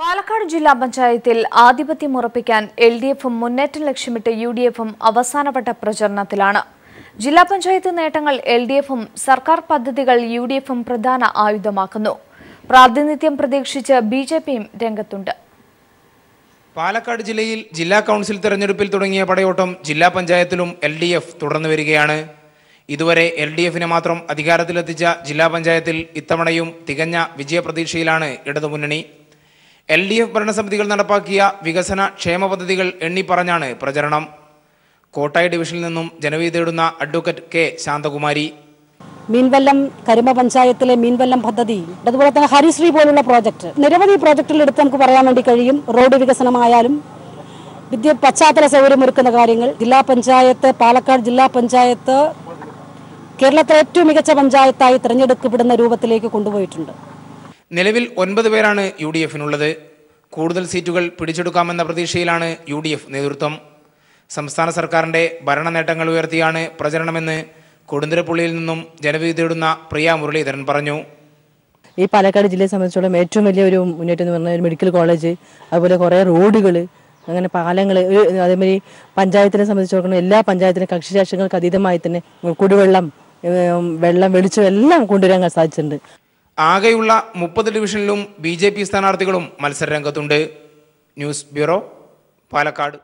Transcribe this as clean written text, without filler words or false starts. പാലക്കാട് ജില്ലാ പഞ്ചായത്തിൽ ആധിപത്യം ഉറപ്പിക്കാൻ എൽഡിഎഫും മുന്നേറ്റം ലക്ഷ്യമിട്ട് യുഡിഎഫും അവസാനപ്പെട്ട പ്രചരണത്തിലാണ്. ജില്ലാ പഞ്ചായത്ത് നേട്ടങ്ങൾ എൽഡിഎഫും സർക്കാർ പദ്ധതികൾ യുഡിഎഫും പ്രധാന ആയുധമാക്കുന്നു. പ്രാതിനിധ്യം പ്രതീക്ഷിച്ച് ബിജെപിയും രംഗത്തുണ്ട്. പാലക്കാട് ജില്ലയിൽ ജില്ലാ കൗൺസിൽ തെരഞ്ഞെടുപ്പിൽ തുടങ്ങിയ പടയോട്ടം ജില്ലാ പഞ്ചായത്തിലും എൽഡിഎഫ് തുടർന്നു വരികയാണ്. ഇതുവരെ എൽഡിഎഫിനെ മാത്രം അധികാരത്തിലെത്തിച്ച ജില്ലാ പഞ്ചായത്തിൽ ഇത്തവണയും തികഞ്ഞ വിജയപ്രതീക്ഷയിലാണ് ഇടതുമുന്നണി. എൽഡിഎഫ് ഭരണസമിതികൾ നടപ്പാക്കിയ വികസന ക്ഷേമ പദ്ധതികൾ എണ്ണിപ്പറഞ്ഞാണ് പ്രചരണം. കോട്ടായി ഡിവിഷനിൽ നിന്നും ജനവിധി തേടുന്ന അഡ്വക്കേറ്റ് കെ ശാന്തകുമാരി, മീൻവെല്ലം കരുമ പഞ്ചായത്തിലെ മീൻവെല്ലം പദ്ധതി, അതുപോലെ തന്നെ ഹരിശ്രീ പോലുള്ള പ്രോജക്റ്റ്, നിരവധി പ്രോജക്റ്റുകൾ എടുത്ത് നമുക്ക് പറയാൻ വേണ്ടി കഴിയും. റോഡ് വികസനമായാലും വിദ്യ പശ്ചാത്തല സൗകര്യമൊരുക്കുന്ന കാര്യങ്ങൾ. ജില്ലാ പഞ്ചായത്ത്, പാലക്കാട് ജില്ലാ പഞ്ചായത്ത് കേരളത്തിലെ ഏറ്റവും മികച്ച പഞ്ചായത്തായി തിരഞ്ഞെടുക്കപ്പെടുന്ന രൂപത്തിലേക്ക് കൊണ്ടുപോയിട്ടുണ്ട്. നിലവിൽ 9 പേരാണ് യു ഡി എഫിനുള്ളത്. കൂടുതൽ സീറ്റുകൾ പിടിച്ചെടുക്കാമെന്ന പ്രതീക്ഷയിലാണ് യു ഡി എഫ് നേതൃത്വം. സംസ്ഥാന സർക്കാരിൻ്റെ ഭരണ നേട്ടങ്ങൾ ഉയർത്തിയാണ് പ്രചരണമെന്ന് കൊടുന്തിരപ്പള്ളിയിൽ നിന്നും ജനവിധി തേടുന്ന പ്രിയ മുരളീധരൻ പറഞ്ഞു. ഈ പാലക്കാട് ജില്ലയെ സംബന്ധിച്ചോളം ഏറ്റവും വലിയ ഒരു മുന്നേറ്റം എന്ന് പറഞ്ഞാൽ മെഡിക്കൽ കോളേജ്, അതുപോലെ കുറേ റോഡുകൾ, അങ്ങനെ പാലങ്ങൾ, അതേമാതിരി പഞ്ചായത്തിനെ സംബന്ധിച്ചോളം എല്ലാ പഞ്ചായത്തിനും കക്ഷിരാഷ്ട്രങ്ങൾക്ക് അതീതമായി തന്നെ കുടിവെള്ളം, വെളിച്ചം എല്ലാം കൊണ്ടുവരാൻ സാധിച്ചിട്ടുണ്ട്. ആകെയുള്ള 30 ഡിവിഷനിലും ബി ജെ പി സ്ഥാനാർത്ഥികളും മത്സരരംഗത്തുണ്ട്. News bureau, Palakkad.